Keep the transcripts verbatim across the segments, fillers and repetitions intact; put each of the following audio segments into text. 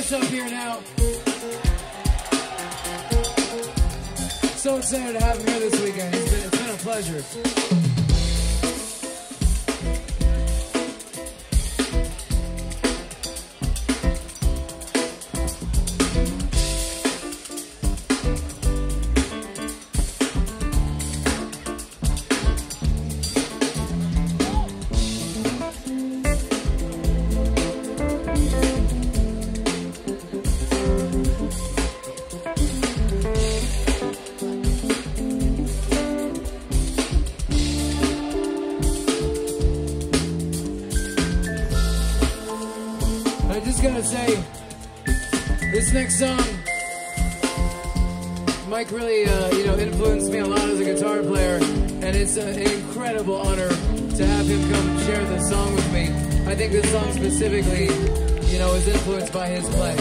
this up here now. So excited to have him here this weekend. It's been, it's been a pleasure. This next song, Mike really, uh, you know, influenced me a lot as a guitar player, and it's a, an incredible honor to have him come share this song with me. I think this song specifically, you know, is influenced by his play.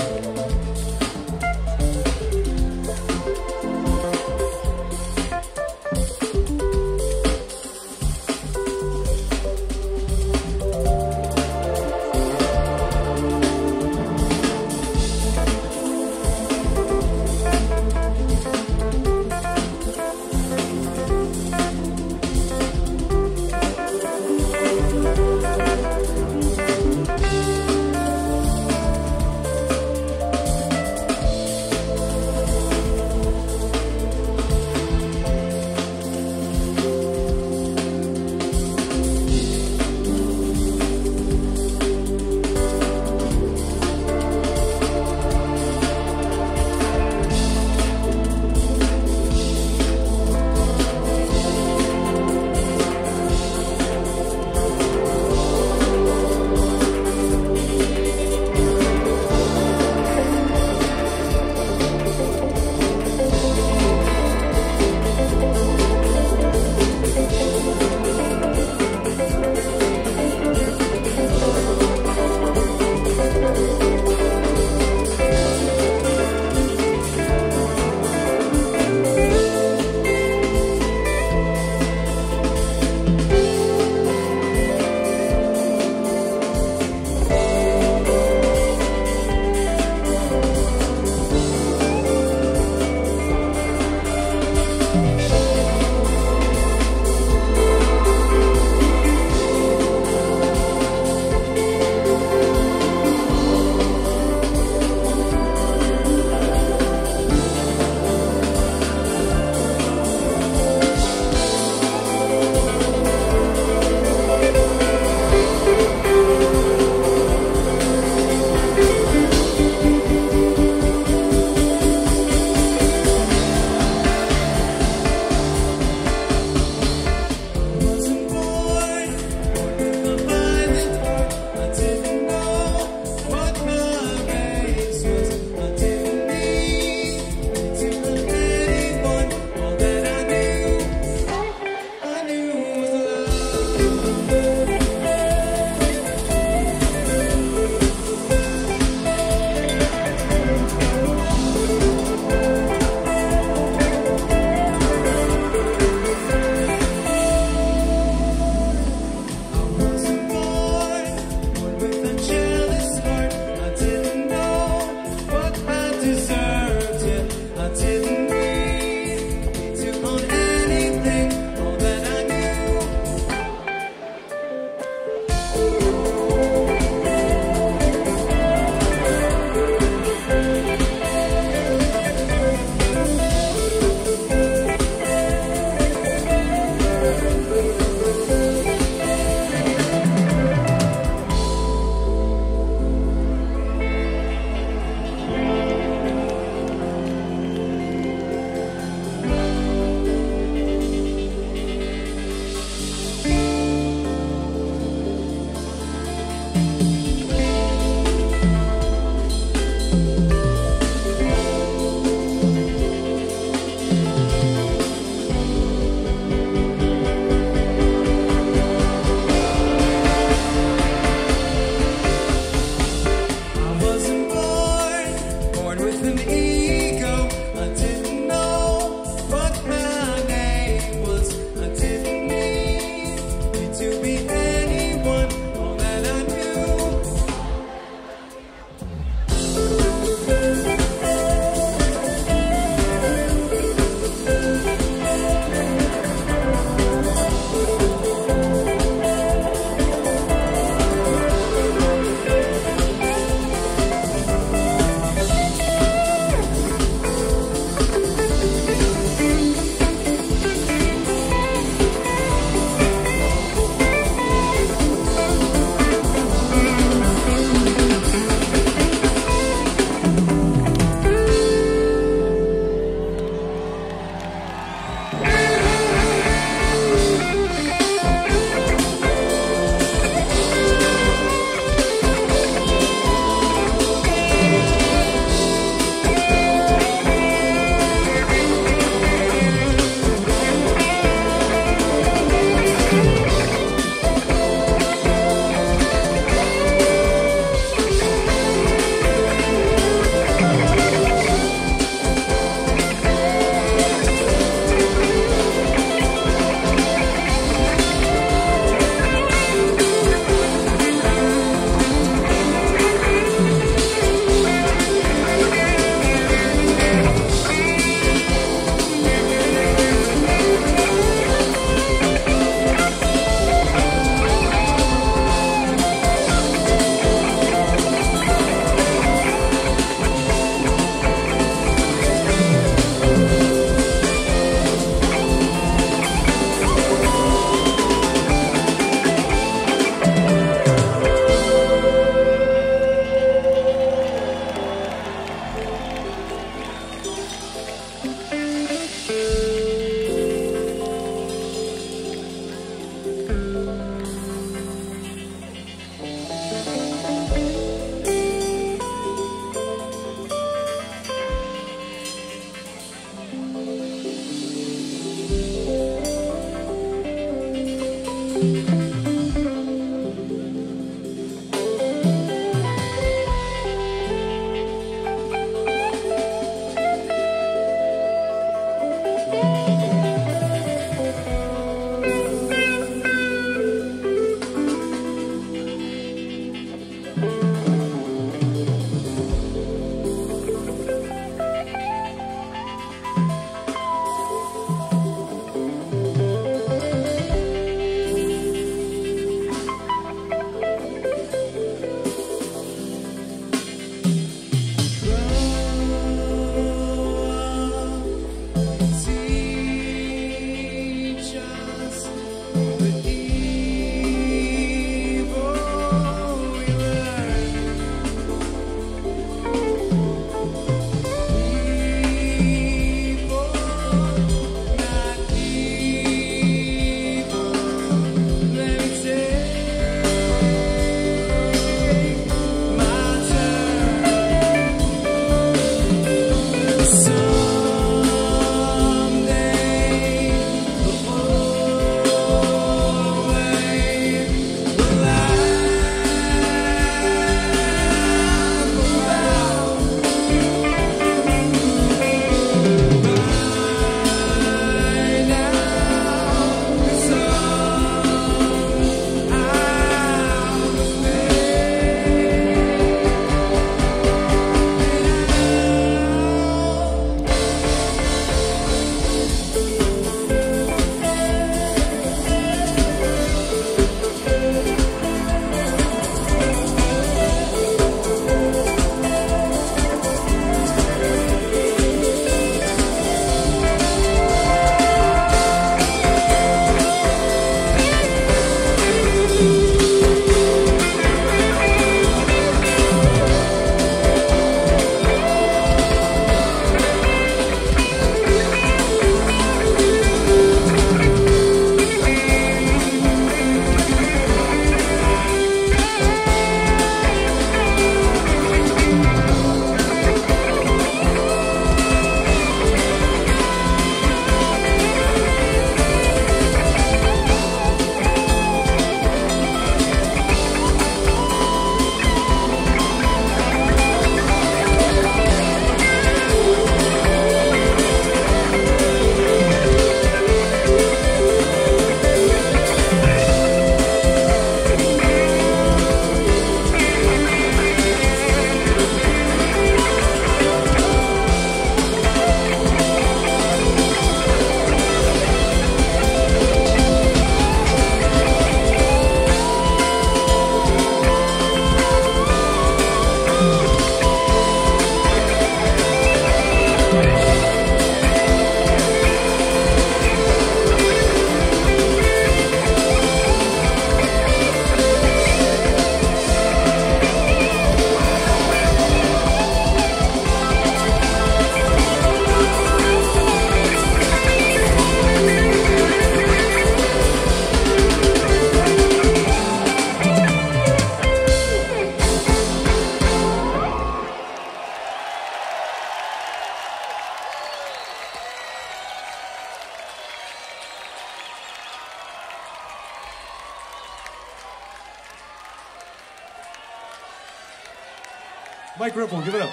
Mike Rempel, give it up.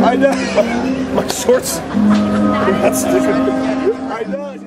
I know. My shorts are not sticking. I know.